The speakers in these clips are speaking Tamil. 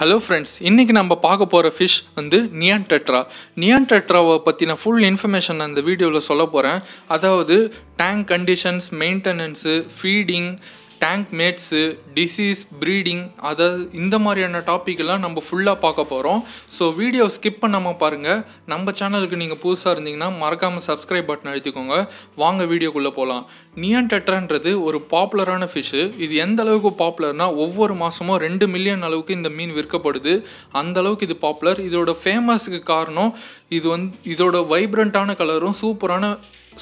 ஹலோ ஃப்ரெண்ட்ஸ், இன்றைக்கி நம்ம பார்க்க போகிற ஃபிஷ் வந்து நியான் டெட்ரா. நியான் டெட்ராவை பற்றின ஃபுல் இன்ஃபர்மேஷன் அந்த வீடியோவில் சொல்ல போகிறேன். அதாவது tank conditions, maintenance, feeding, tank mates, disease, breeding, அதாவது இந்த மாதிரியான டாப்பிக்கெல்லாம் நம்ம ஃபுல்லாக பார்க்க போகிறோம். ஸோ வீடியோ ஸ்கிப் பண்ணாமல் பாருங்கள். நம்ம சேனலுக்கு நீங்கள் புதுசாக இருந்தீங்கன்னா மறக்காமல் சப்ஸ்கிரைப் பட்டன் அழுத்திக்கோங்க. வாங்க வீடியோக்குள்ளே போகலாம். நியான் டெட்ரான்றது ஒரு பாப்புலரான ஃபிஷ்ஷு. இது எந்த அளவுக்கு பாப்புலர்னால், ஒவ்வொரு மாதமும் 2 மில்லியன் அளவுக்கு இந்த மீன் விற்கப்படுது. அந்தளவுக்கு இது பாப்புலர். இதோட ஃபேமஸுக்கு காரணம் இது இதோட வைப்ரண்ட்டான கலரும் சூப்பரான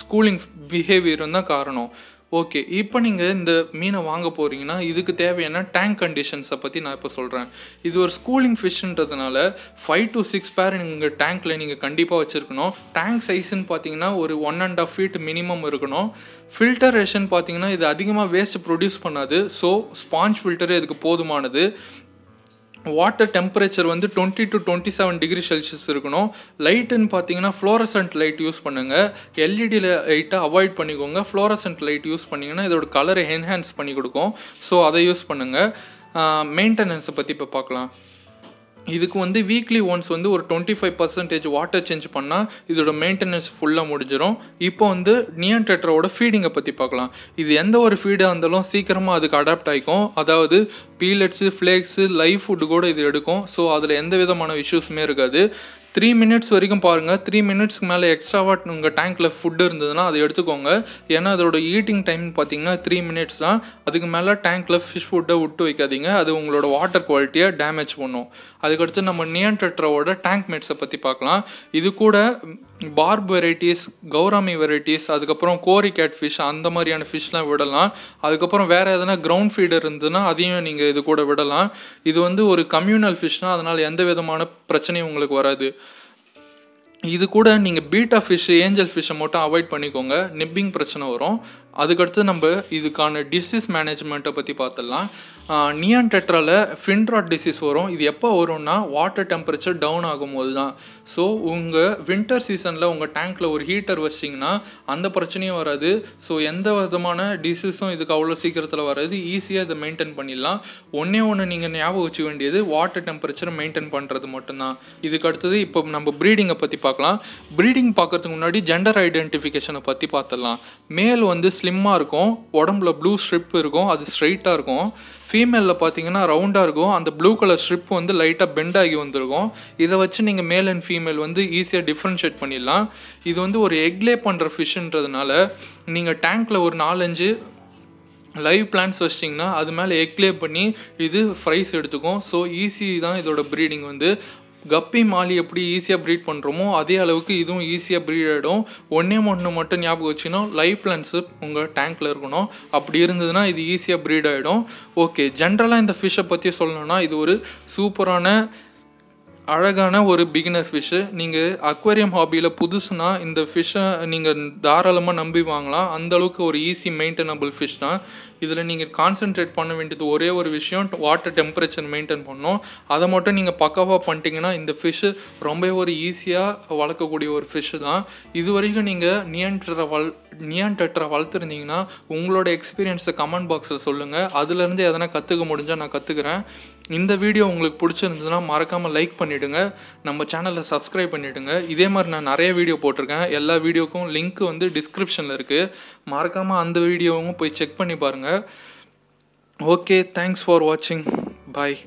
ஸ்கூலிங் பிஹேவியரும் தான் காரணம். ஓகே, இப்போ நீங்கள் இந்த மீனை வாங்க போகிறீங்கன்னா இதுக்கு தேவையான டேங்க் கண்டிஷன்ஸை பற்றி நான் இப்போ சொல்கிறேன். இது ஒரு ஸ்கூலிங் ஃபிஷ்ன்றதுனால 5 to 6 பேர் நீங்கள் டேங்க்கில் நீங்கள் கண்டிப்பாக வச்சுருக்கணும். டேங்க் சைஸ்ன்னு பார்த்தீங்கன்னா ஒரு 1.5 feet மினிமம் இருக்கணும். ஃபில்டரேஷன் பார்த்தீங்கன்னா இது அதிகமாக வேஸ்ட் ப்ரொடியூஸ் பண்ணாது. ஸோ ஸ்பாஞ்ச் ஃபில்டரே இதுக்கு போதுமானது. வாட்டர் டெம்பரேச்சர் வந்து 20 to 27 டிகிரி செல்சியஸ் இருக்கணும். லைட்டுன்னு பார்த்தீங்கன்னா ஃப்ளோரசன்ட் லைட் யூஸ் பண்ணுங்கள். எல்இடி லைட்டை அவாய்ட் பண்ணிக்கோங்க. ஃப்ளோரசன்ட் லைட் யூஸ் பண்ணிங்கன்னா இதோட கலரை என்ஹான்ஸ் பண்ணி கொடுக்கும். ஸோ அதை யூஸ் பண்ணுங்கள். மெயின்டெனன்ஸை பற்றி இப்போ பார்க்கலாம். இதுக்கு வந்து வீக்லி ஒன்ஸ் வந்து ஒரு 25% வாட்டர் சேஞ்ச் பண்ணால் இதோட மெயின்டெனன்ஸ் ஃபுல்லாக முடிஞ்சிடும். இப்போ வந்து நியான் டெட்ராவோட ஃபீடிங்கை பற்றி பார்க்கலாம். இது எந்த ஒரு ஃபீடாக இருந்தாலும் சீக்கிரமாக அதுக்கு அடாப்ட் ஆகிக்கும். அதாவது பீலட்ஸு, ஃப்ளேக்ஸு, லைவ் ஃபுட்டு கூட இது எடுக்கும். ஸோ அதில் எந்த விதமான இஷ்யூஸுமே இருக்காது. 3 minutes வரைக்கும் பாருங்கள். 3 minutesக்கு மேலே எக்ஸ்ட்ராவாக உங்கள் டேங்க்கில் ஃபுட்டு இருந்ததுன்னா அதை எடுத்துக்கோங்க. ஏன்னா அதோட ஈட்டிங் டைம் பார்த்தீங்கன்னா 3 minutes தான். அதுக்கு மேலே டேங்க்கில் ஃபிஷ் ஃபுட்டை விட்டு வைக்காதீங்க. அது உங்களோட வாட்டர் குவாலிட்டியை டேமேஜ் பண்ணும். அதுக்கடுத்து நம்ம நியான் டெட்ராவோட டேங்க் மேட்ஸை பற்றி பார்க்கலாம். இது கூட barb வெரைட்டிஸ், gourami வெரைட்டிஸ், அதுக்கப்புறம் கோரி கேட்ஃபிஷ், அந்த மாதிரியான ஃபிஷ்லாம் விடலாம். அதுக்கப்புறம் வேறு எதனா கிரவுண்ட் ஃபீடர் இருந்ததுன்னா அதையும் நீங்கள் இது கூட விடலாம். இது வந்து ஒரு கம்யூனல் ஃபிஷ்னால் அதனால் எந்த விதமான பிரச்சனையும் உங்களுக்கு வராது. இது கூட நீங்கள் பீட்டா ஃபிஷ்ஷு, ஏஞ்சல் ஃபிஷ்ஷை மட்டும் அவாய்ட் பண்ணிக்கோங்க. நிப்பிங் பிரச்சனை வரும். அதுக்கடுத்து நம்ம இதுக்கான டிசீஸ் மேனேஜ்மெண்ட்டை பற்றி பார்த்துடலாம். நியான் டெட்ராவில் ஃபின்ராட் டிசீஸ் வரும். இது எப்போ வரும்னா வாட்டர் டெம்பரேச்சர் டவுன் ஆகும்போது தான். ஸோ உங்கள் வின்டர் சீசனில் உங்கள் டேங்க்கில் ஒரு ஹீட்டர் வச்சிங்கன்னா அந்த பிரச்சனையும் வராது. ஸோ எந்த விதமான டிசீஸும் இதுக்கு அவ்வளோ சீக்கிரத்தில் வராது. ஈஸியாக இதை மெயின்டைன் பண்ணிடலாம். ஒன்று நீங்கள் ஞாபகம் வச்சுக்க வேண்டியது வாட்டர் டெம்பரேச்சரை மெயின்டைன் பண்ணுறது மட்டும்தான். இதுக்கு அடுத்தது இப்போ நம்ம ப்ரீடிங்கை பற்றி பார்க்கலாம். ப்ரீடிங் பார்க்குறதுக்கு முன்னாடி ஜெண்டர் ஐடென்டிஃபிகேஷனை பற்றி பார்த்துடலாம். மேல் வந்து ஸ்லிம்மாக இருக்கும், உடம்புல ப்ளூ ஸ்ட்ரிப் இருக்கும், அது ஸ்ட்ரைட்டாக இருக்கும். ஃபீமேலில் பார்த்தீங்கன்னா ரவுண்டாக இருக்கும், அந்த ப்ளூ கலர் ஸ்ட்ரிப் வந்து லைட்டாக பெண்ட் ஆகி வந்திருக்கும். இதை வச்சு நீங்கள் மேல் அண்ட் ஃபீமேல் வந்து ஈஸியாக டிஃப்ரென்ஷியேட் பண்ணிடலாம். இது வந்து ஒரு எக்லே பண்ணுற ஃபிஷ்ன்றதுனால நீங்கள் டேங்க்கில் ஒரு 4-5 லைவ் பிளான்ட்ஸ் வச்சிங்கன்னா அது மேலே எக்லே பண்ணி இது ஃப்ரைஸ் எடுத்துக்கும். ஸோ ஈஸி தான் இதோட ப்ரீடிங் வந்து. கப்பி மாலி எப்படி ஈஸியாக ப்ரீட் பண்ணுறோமோ அதே அளவுக்கு இதுவும் ஈஸியாக ப்ரீட் ஆகிடும். 1 மட்டும் ஞாபகம் வச்சுன்னா லைவ் பிளான்ட்ஸு உங்கள் டேங்க்கில் இருக்கணும். அப்படி இருந்ததுன்னா இது ஈஸியாக ப்ரீட் ஆகிடும். ஓகே, ஜென்ரலாக இந்த ஃபிஷ்ஷை பற்றி சொல்லணும்னா இது ஒரு சூப்பரான அழகான ஒரு பிகினர் ஃபிஷ்ஷு. நீங்கள் அக்வேரியம் ஹாபியில் புதுசுனா இந்த ஃபிஷ்ஷை நீங்கள் தாராளமாக நம்பி வாங்கலாம். அந்தளவுக்கு ஒரு ஈஸி மெயின்டெனபிள் ஃபிஷ் தான். இதில் நீங்கள் கான்சென்ட்ரேட் பண்ண வேண்டியது ஒரே ஒரு விஷயம், வாட்டர் டெம்பரேச்சர் மெயின்டைன் பண்ணணும். அதை மட்டும் நீங்கள் பக்காவாக பண்ணிட்டீங்கன்னா இந்த ஃபிஷ்ஷு ரொம்ப ஒரு ஈஸியாக வளர்க்கக்கூடிய ஒரு ஃபிஷ்ஷு தான். இது வரைக்கும் நீங்கள் நியான் டெட்ரா வளர்த்துருந்தீங்கன்னா உங்களோட எக்ஸ்பீரியன்ஸை கமெண்ட் பாக்ஸில் சொல்லுங்கள். அதுலேருந்து எதனா கற்றுக்க முடிஞ்சால் நான் கற்றுக்கிறேன். இந்த வீடியோ உங்களுக்கு பிடிச்சிருந்ததுன்னா மறக்காமல் லைக் பண்ணிவிடுங்க. நம்ம சேனலில் சப்ஸ்கிரைப் பண்ணிவிடுங்க. இதே மாதிரி நான் நிறைய வீடியோ போட்டிருக்கேன். எல்லா வீடியோக்கும் லிங்க் வந்து டிஸ்கிரிப்ஷனில் இருக்குது. மறக்காமல் அந்த வீடியோவும் போய் செக் பண்ணி பாருங்கள். ஓகே, தேங்க்ஸ் ஃபார் வாட்சிங். பாய்.